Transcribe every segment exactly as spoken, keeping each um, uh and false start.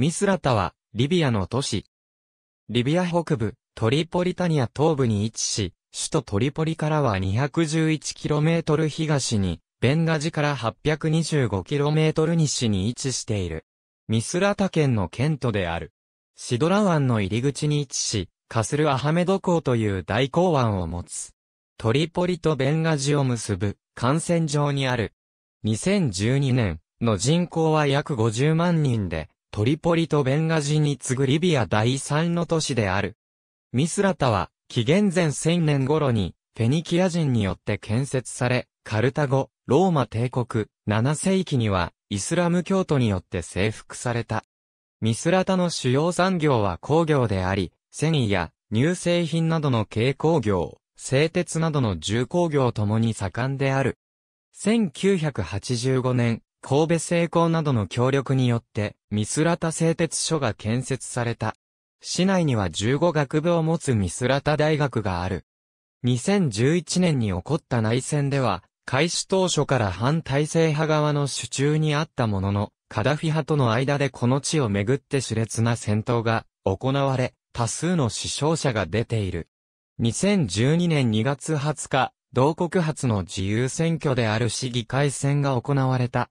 ミスラタは、リビアの都市。リビア北部、トリポリタニア東部に位置し、首都トリポリからは にひゃくじゅういちキロメートル 東に、ベンガジから はっぴゃくにじゅうごキロメートル 西に位置している。ミスラタ県の県都である。シドラ湾の入り口に位置し、カスル・アハメド港という大港湾を持つ。トリポリとベンガジを結ぶ幹線上にある。にせんじゅうにねんの人口は約ごじゅうまんにんで、トリポリとベンガジに次ぐリビアだいさんの都市である。ミスラタは、紀元前せんねん頃に、フェニキア人によって建設され、カルタゴ、ローマ帝国、ななせいきには、イスラム教徒によって征服された。ミスラタの主要産業は工業であり、繊維や乳製品などの軽工業、製鉄などの重工業ともに盛んである。せんきゅうひゃくはちじゅうごねん、神戸製鋼などの協力によって、ミスラタ製鉄所が建設された。市内にはじゅうご学部を持つミスラタ大学がある。にせんじゅういちねんに起こった内戦では、開始当初から反体制派側の手中にあったものの、カダフィ派との間でこの地をめぐって熾烈な戦闘が行われ、多数の死傷者が出ている。にせんじゅうにねんにがつはつか、同国初の自由選挙である市議会選が行われた。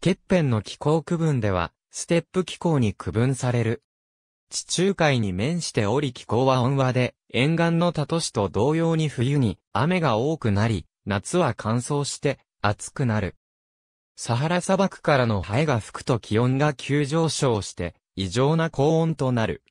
ケッペンの気候区分では、ステップ気候に区分される。地中海に面しており気候は温和で、沿岸の他都市と同様に冬に雨が多くなり、夏は乾燥して暑くなる。サハラ砂漠からのハエが吹くと気温が急上昇して、異常な高温となる。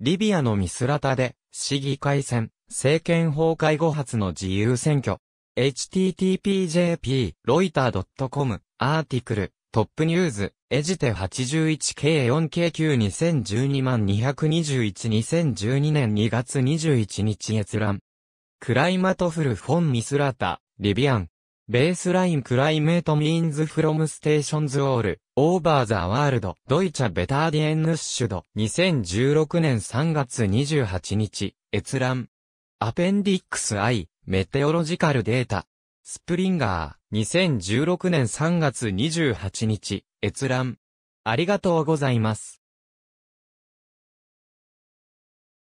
リビアのミスラタで、市議会選、政権崩壊後初の自由選挙。エイチティーティーピー ジェーピー ロイター ドット コム アーティクル、トップニューズ、エジテ はちじゅういち けい よん けい きゅう にせんじゅうに まん にひゃくにじゅういち にせんじゅうに にがつにじゅういちにち閲覧。クライマトフルフォンミスラタ、リビアン。ベースラインクライメートミーンズフロムステーションズオール、オーバーザワールド、ドイチャベターディエンヌッシュド、にせんじゅうろくねんさんがつにじゅうはちにち、閲覧。アペンディックス アイ、メテオロジカルデータ。スプリンガー、にせんじゅうろくねんさんがつにじゅうはちにち、閲覧。ありがとうございます。